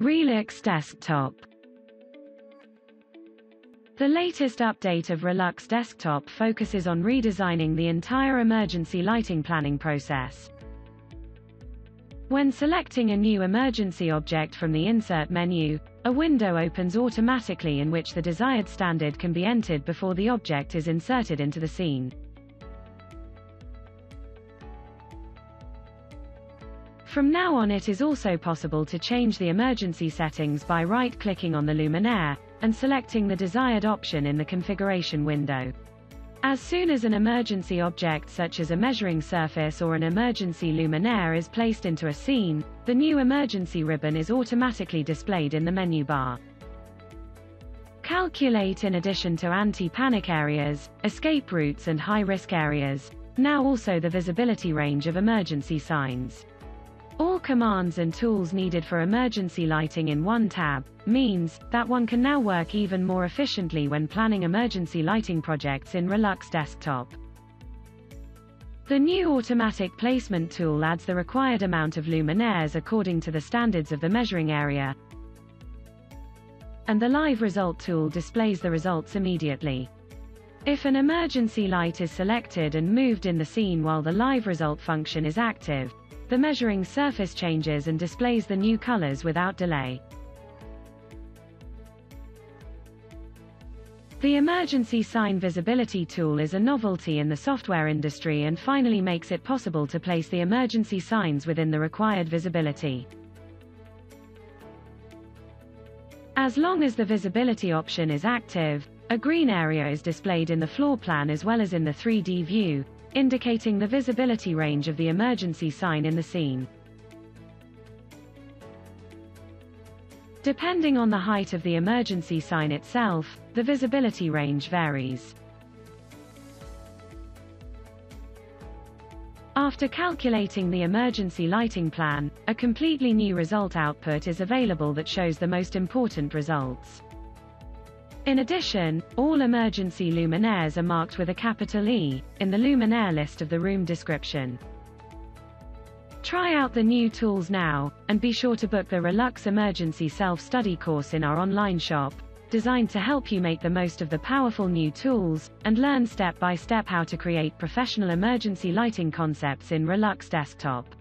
Relux Desktop. The latest update of Relux Desktop focuses on redesigning the entire emergency lighting planning process. When selecting a new emergency object from the Insert menu, a window opens automatically in which the desired standard can be entered before the object is inserted into the scene. From now on, it is also possible to change the emergency settings by right-clicking on the luminaire and selecting the desired option in the configuration window. As soon as an emergency object such as a measuring surface or an emergency luminaire is placed into a scene, the new emergency ribbon is automatically displayed in the menu bar. Calculate, in addition to anti-panic areas, escape routes and high-risk areas, now also the visibility range of emergency signs. All commands and tools needed for emergency lighting in one tab means that one can now work even more efficiently when planning emergency lighting projects in Relux Desktop. The new automatic placement tool adds the required amount of luminaires according to the standards of the measuring area, and the live result tool displays the results immediately. If an emergency light is selected and moved in the scene while the live result function is active, the measuring surface changes and displays the new colors without delay. The Emergency Sign Visibility tool is a novelty in the software industry and finally makes it possible to place the emergency signs within the required visibility. As long as the visibility option is active, a green area is displayed in the floor plan as well as in the 3D view, indicating the visibility range of the emergency sign in the scene. Depending on the height of the emergency sign itself, the visibility range varies. After calculating the emergency lighting plan, a completely new result output is available that shows the most important results. In addition, all emergency luminaires are marked with a capital E in the luminaire list of the room description. Try out the new tools now, and be sure to book the Relux Emergency Self-Study course in our online shop, designed to help you make the most of the powerful new tools, and learn step by step how to create professional emergency lighting concepts in Relux Desktop.